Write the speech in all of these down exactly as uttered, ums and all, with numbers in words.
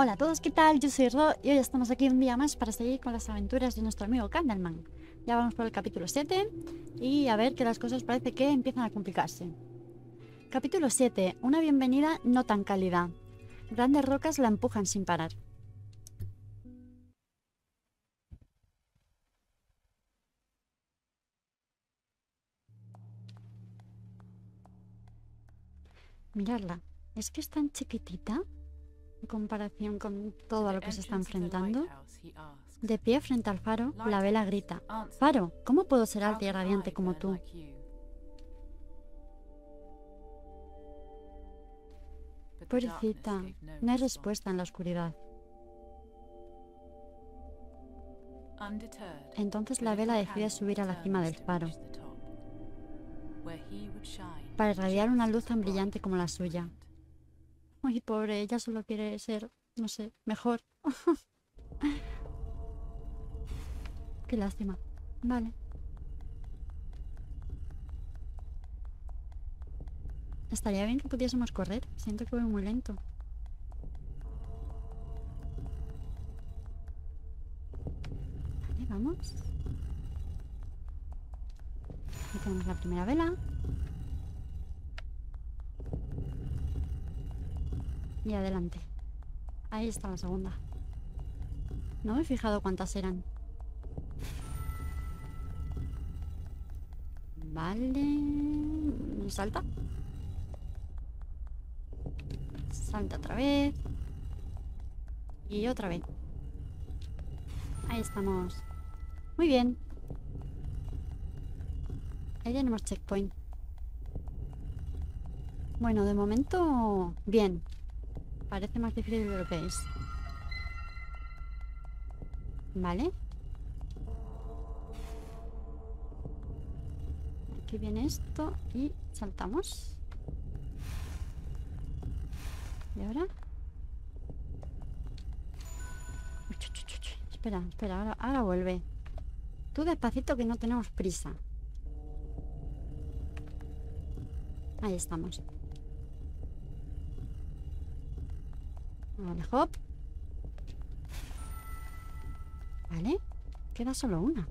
Hola a todos, ¿qué tal? Yo soy Ro y hoy estamos aquí un día más para seguir con las aventuras de nuestro amigo Candleman. Ya vamos por el capítulo siete y a ver que las cosas parece que empiezan a complicarse. Capítulo siete. Una bienvenida no tan cálida. Grandes rocas la empujan sin parar. Miradla, ¿es que es tan chiquitita? En comparación con todo lo que se está enfrentando. De pie frente al faro, la vela grita: Faro, ¿cómo puedo ser alta y radiante como tú? Pobrecita, no hay respuesta en la oscuridad. Entonces la vela decide subir a la cima del faro para irradiar una luz tan brillante como la suya. Ay, pobre, ella solo quiere ser, no sé, mejor. Qué lástima. Vale. Estaría bien que pudiésemos correr. Siento que voy muy lento. Vale, vamos. Aquí tenemos la primera vela. Y adelante. Ahí está la segunda. No me he fijado cuántas eran. Vale. Salta. Salta otra vez. Y otra vez. Ahí estamos. Muy bien. Ahí tenemos checkpoint. Bueno, de momento, bien. Parece más difícil de lo que es. Vale. Aquí viene esto y saltamos. ¿Y ahora? Espera, espera, ahora, ahora vuelve. Tú despacito que no tenemos prisa. Ahí estamos. Vale, hop. Vale. Queda solo una.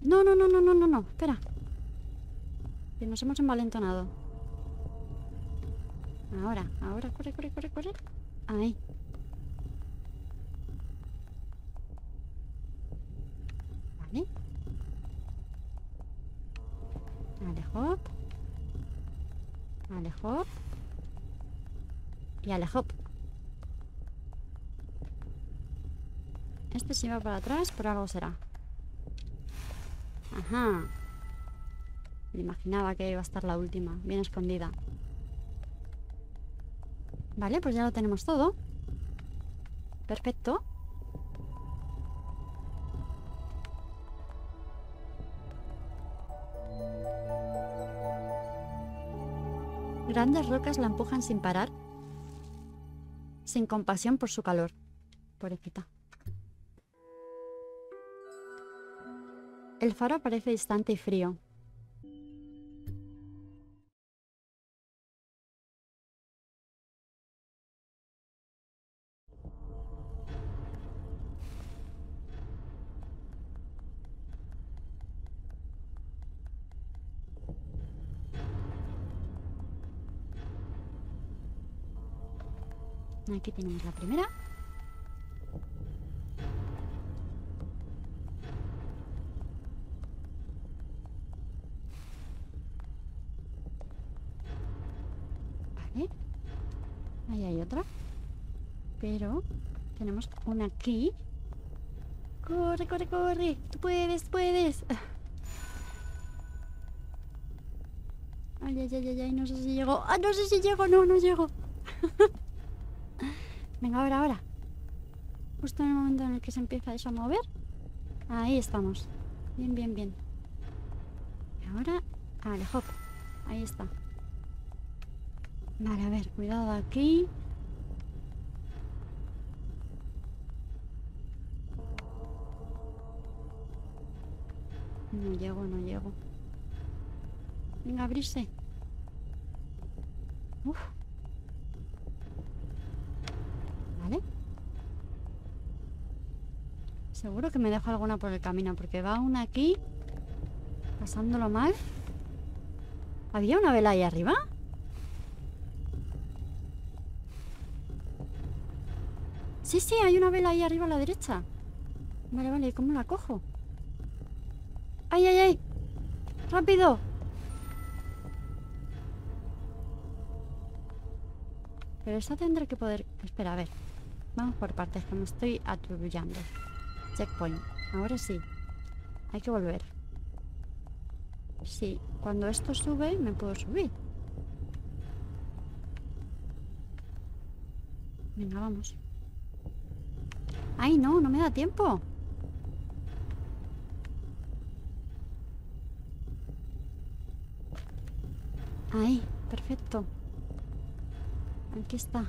No, no, no, no, no, no, no. Espera. Que nos hemos envalentonado. Ahora, ahora, corre, corre, corre, corre. Ahí. Vale. Vale, hop. Vale, hop. Y a la hop. Este sí va para atrás, pero algo será. Ajá. Me imaginaba que iba a estar la última, bien escondida. Vale, pues ya lo tenemos todo. Perfecto. Grandes rocas la empujan sin parar. Sin compasión por su calor. Pobrecita. El faro parece distante y frío. Aquí tenemos la primera. Vale. Ahí hay otra. Pero tenemos una aquí. Corre, corre, corre. Tú puedes, puedes. Ay, ay, ay, ay. No sé si llego. Ah, no sé si llego. No, no llego. Venga, ahora, ahora. Justo en el momento en el que se empieza eso a mover. Ahí estamos. Bien, bien, bien. Y ahora, vale, hop. Ahí está. Vale, a ver, cuidado aquí. No llego, no llego. Venga, abrirse. Uf. Seguro que me dejo alguna por el camino, porque va una aquí pasándolo mal. ¿Había una vela ahí arriba? Sí, sí, hay una vela ahí arriba a la derecha. Vale, vale, ¿y cómo la cojo? ¡Ay, ay, ay! ¡Rápido! Pero esta tendré que poder... Espera, a ver. Vamos por partes, que me estoy aturbullando. Checkpoint. Ahora sí. Hay que volver. Sí, cuando esto sube, me puedo subir. Venga, vamos. ¡Ay, no! ¡No me da tiempo! Ahí, perfecto. Aquí está.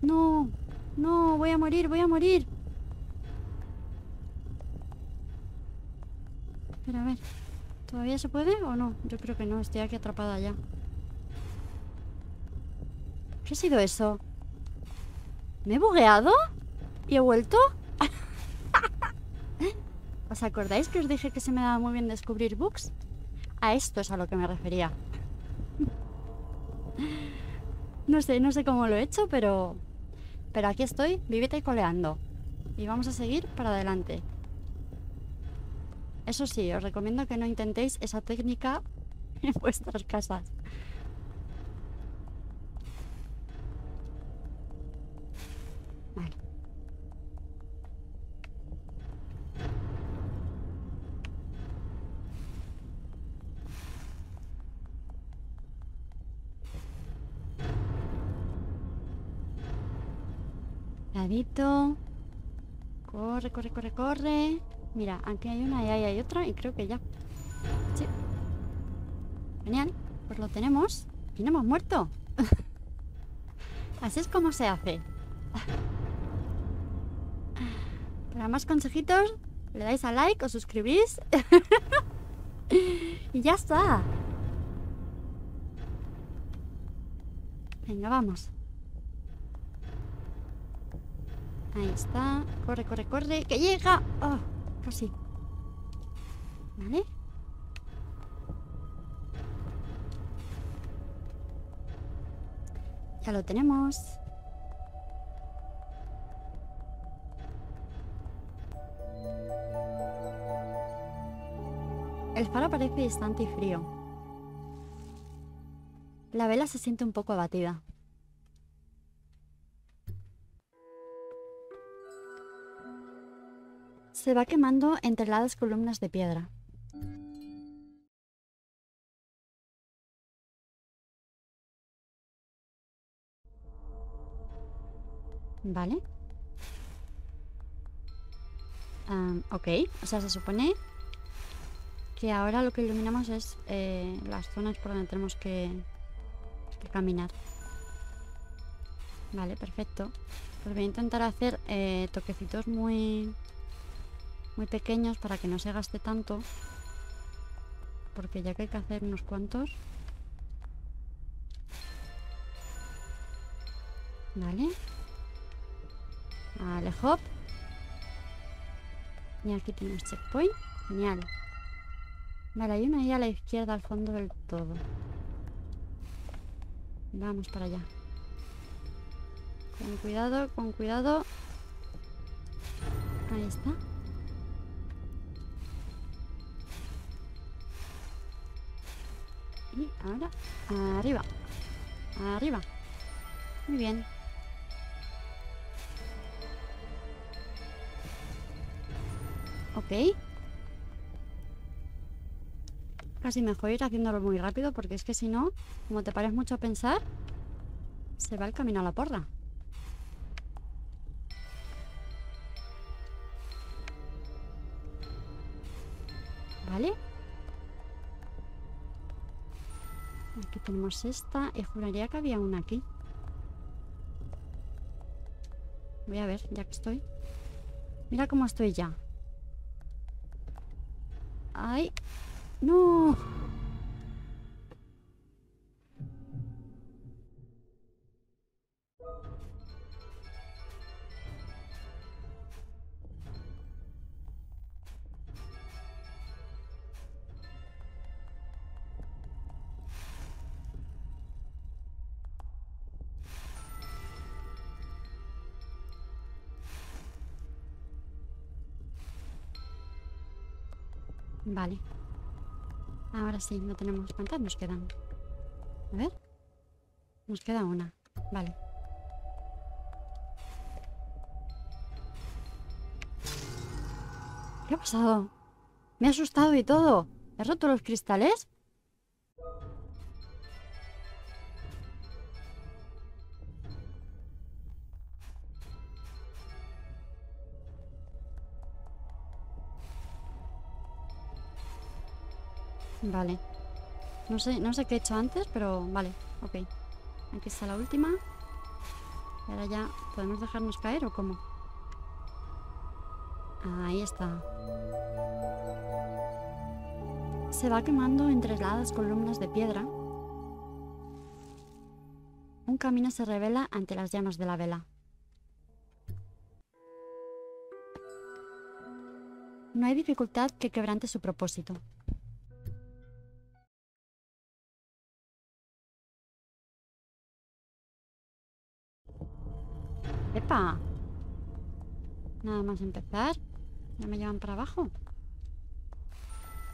No, no, voy a morir, voy a morir. Espera, a ver. ¿Todavía se puede o no? Yo creo que no, estoy aquí atrapada ya. ¿Qué ha sido eso? ¿Me he bugueado? ¿Y he vuelto? ¿Os acordáis que os dije que se me daba muy bien descubrir bugs? A esto es a lo que me refería. No sé, no sé cómo lo he hecho, pero... Pero aquí estoy, vivita y coleando. Y vamos a seguir para adelante. Eso sí, os recomiendo que no intentéis esa técnica en vuestras casas. Corre, corre, corre, corre. Mira, aquí hay una y ahí hay otra. Y creo que ya. Sí. Genial, pues lo tenemos. Y no hemos muerto. Así es como se hace. Para más consejitos, le dais a like, os suscribís. Y ya está. Venga, vamos. Ahí está. Corre, corre, corre. ¡Que llega! ¡Oh! Casi. Vale. Ya lo tenemos. El faro parece distante y frío. La vela se siente un poco abatida. Se va quemando entre las columnas de piedra. Vale. Um, ok, o sea, se supone que ahora lo que iluminamos es eh, las zonas por donde tenemos que, que caminar. Vale, perfecto. Pues voy a intentar hacer eh, toquecitos muy... muy pequeños para que no se gaste tanto, porque ya que hay que hacer unos cuantos. Vale, vale, hop, y aquí tenemos checkpoint. Genial. Vale, hay una ahí a la izquierda al fondo del todo. Vamos para allá, con cuidado, con cuidado. Ahí está. Y ahora, arriba, arriba. Muy bien. Ok. Casi mejor ir haciéndolo muy rápido, porque es que si no, como te pares mucho a pensar, se va el camino a la porra. Vale. Aquí tenemos esta, y juraría que había una aquí. Voy a ver, ya que estoy. Mira cómo estoy ya. ¡Ay! ¡No! Vale. Ahora sí, no tenemos cuántas nos quedan. A ver. Nos queda una. Vale. ¿Qué ha pasado? Me he asustado y todo. ¿He roto los cristales? Vale. No sé, no sé qué he hecho antes, pero vale, ok. Aquí está la última. Ahora ya, ¿podemos dejarnos caer o cómo? Ahí está. Se va quemando entre heladas columnas de piedra. Un camino se revela ante las llamas de la vela. No hay dificultad que quebrante su propósito. ¡Epa! Nada más empezar. Ya me llevan para abajo.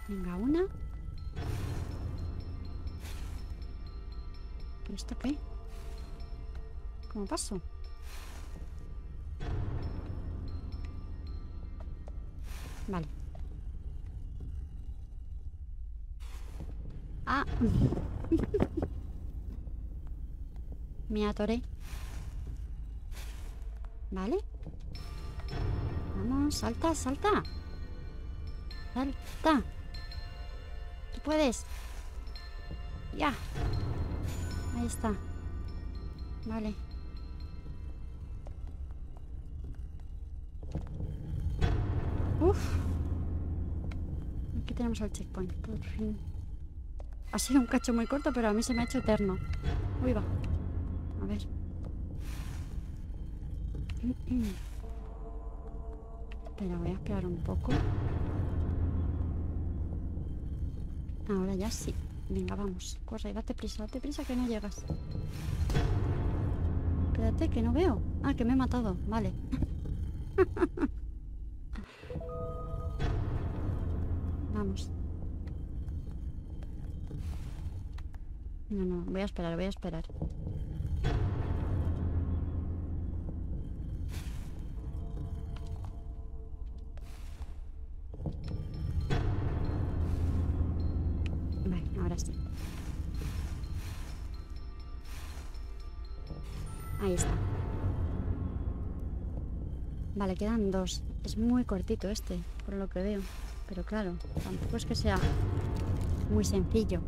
Venga, una. ¿Pero esto qué? ¿Cómo paso? Vale. Ah. Me atoré. Vale. Vamos, salta, salta. Salta. Tú puedes. Ya. Ahí está. Vale. Uf. Aquí tenemos el checkpoint, por fin. Ha sido un cacho muy corto, pero a mí se me ha hecho eterno. Uy, va. A ver. Pero voy a esperar un poco. Ahora ya sí. Venga, vamos. Corre, date prisa, date prisa que no llegas. Espérate, que no veo. Ah, que me he matado. Vale. Vamos. No, no, voy a esperar, voy a esperar. Ahí está. Vale, quedan dos. Es muy cortito este, por lo que veo. Pero claro, tampoco es que sea muy sencillo.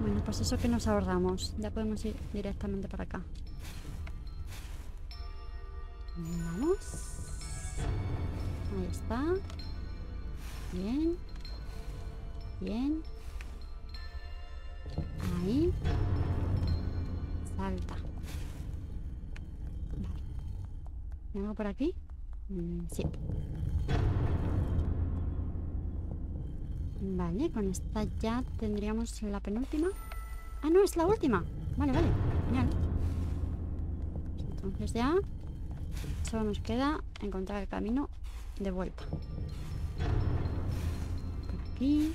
Bueno, pues eso que nos ahorramos. Ya podemos ir directamente para acá. Vamos. Ahí está. Bien. Bien. Ahí. Salta. Vale. ¿Me hago por aquí? Mm, sí. Vale, con esta ya tendríamos la penúltima. Ah, no, es la última. Vale, vale. Genial. Entonces ya. Solo nos queda encontrar el camino de vuelta. Por aquí.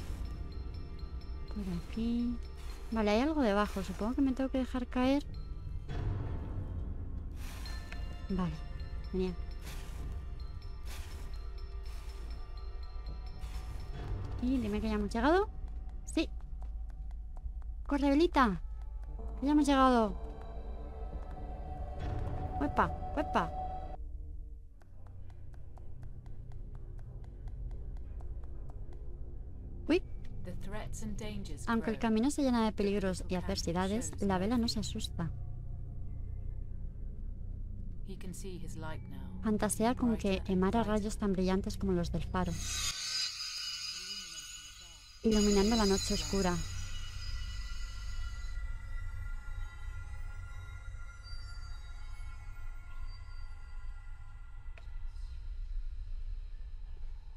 Por aquí. Vale, hay algo debajo. Supongo que me tengo que dejar caer. Vale, genial. Y dime que ya hemos llegado. Sí. Corre, velita. Que ya hemos llegado. Huepa, huepa. Aunque el camino se llena de peligros y adversidades, la vela no se asusta. Fantasea con que emana rayos tan brillantes como los del faro, iluminando la noche oscura.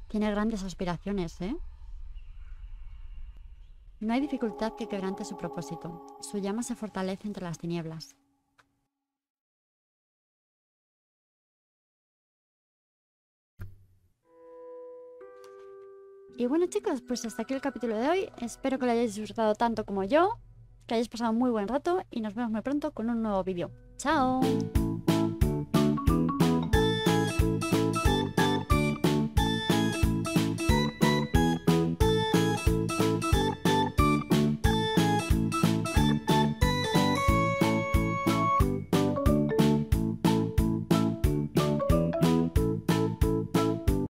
Tiene grandes aspiraciones, ¿eh? No hay dificultad que quebrante su propósito. Su llama se fortalece entre las tinieblas. Y bueno, chicos, pues hasta aquí el capítulo de hoy. Espero que lo hayáis disfrutado tanto como yo, que hayáis pasado un muy buen rato y nos vemos muy pronto con un nuevo vídeo. ¡Chao!